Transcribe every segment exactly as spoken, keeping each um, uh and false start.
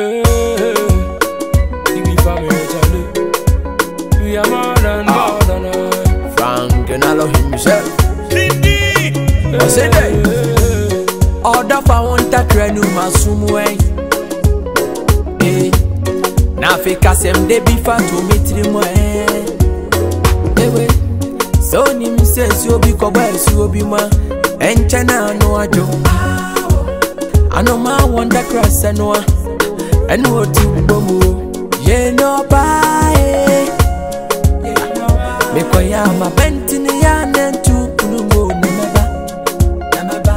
Hey, we are more than more than I. Frank Naro himself. I said that. Order for one to train you masumwe. Eh, na fika semde bifa to mitrimwe. Ewe, so ni mse siobi kobe siobi ma. Enchana ano ajo. Ano ma wonder cross ano. And what you bumble, you know, by Mekoyama Bentinian and two Pulumo, Namaba,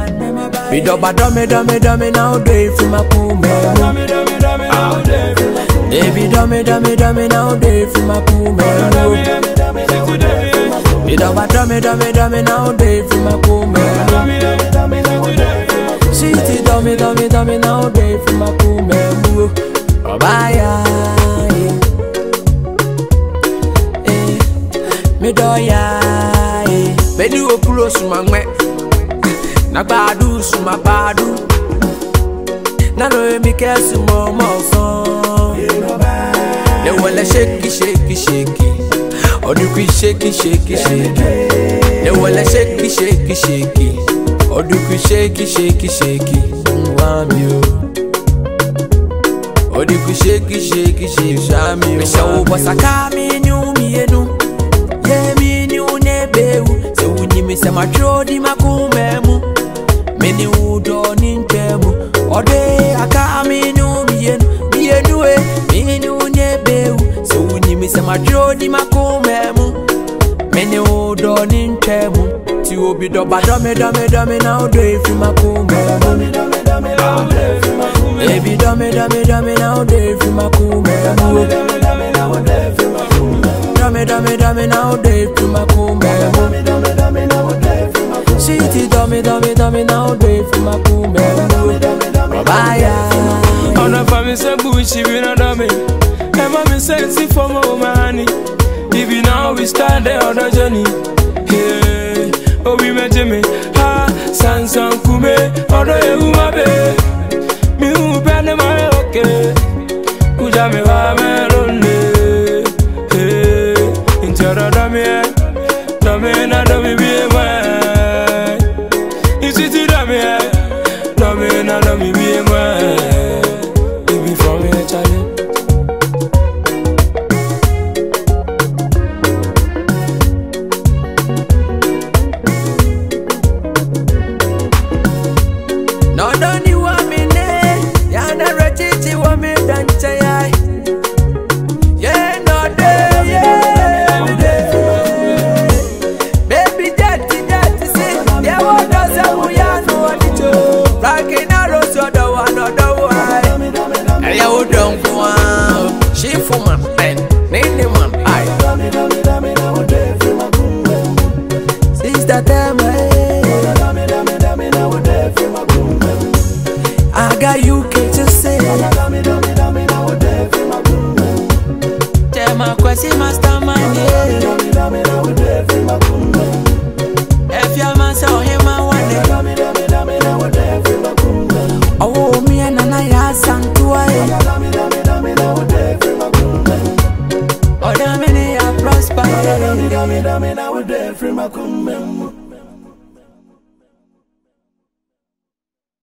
me doba dome dome dome now, day from a pool, dome dome dome now, day from a pool, baby dome dome dome now, day from a pool, me doba dome dome dome now, day from a pool. She's dummy, dummy, dummy now, day from my pool, man. Bye, eh. Me doya, eh. Bedu okulo sumangwe. Na badu suma badu. Na no mi kesi mo mo son. Ne wale shake, shake, shake. Oduki shake, shake, shake. Ne wale shake, shake, shake. Oduku shake, shake, shake, mwamio. Oduku shake, shake, shake, shamio. Mesha ubasaka minyu mienu, ye minyu nebeu. Se unyimi se matrodi makumemu, meni udo nintemu. Ode aka minyu mienu, mienu e, minyu nebeu. Se unyimi se matrodi makumemu, meni udo nintemu. Ti obi doba dome dome dome now day from my cool man. Dome dome dome now day from my cool man. Baby dome dome dome now day from my cool man. Dome dome dome now day from my cool man. Dome dome dome now day from my cool man. Dome dome dome now day from my cool man. She ti dome dome dome now day from my cool man. Dome dome dome bye bye. Ona fami se buchi bina dome. Emma mi se si fomo umani. Even now we start the other journey. Yeah. Oh, we met Jimmy, ha, San San Kume, Odo Eumabe, Miu Panama, okay, Ujame, Vamelone, eh, Intera Damia, Damina, Damibima, Is it Damia, Damina, Damibima, if you from here, Charlie. I got you, can't you say? Tell my question, master man. If your man saw him, I want it. Oh, me and I are sanctuary. Oh, damn, I prosper.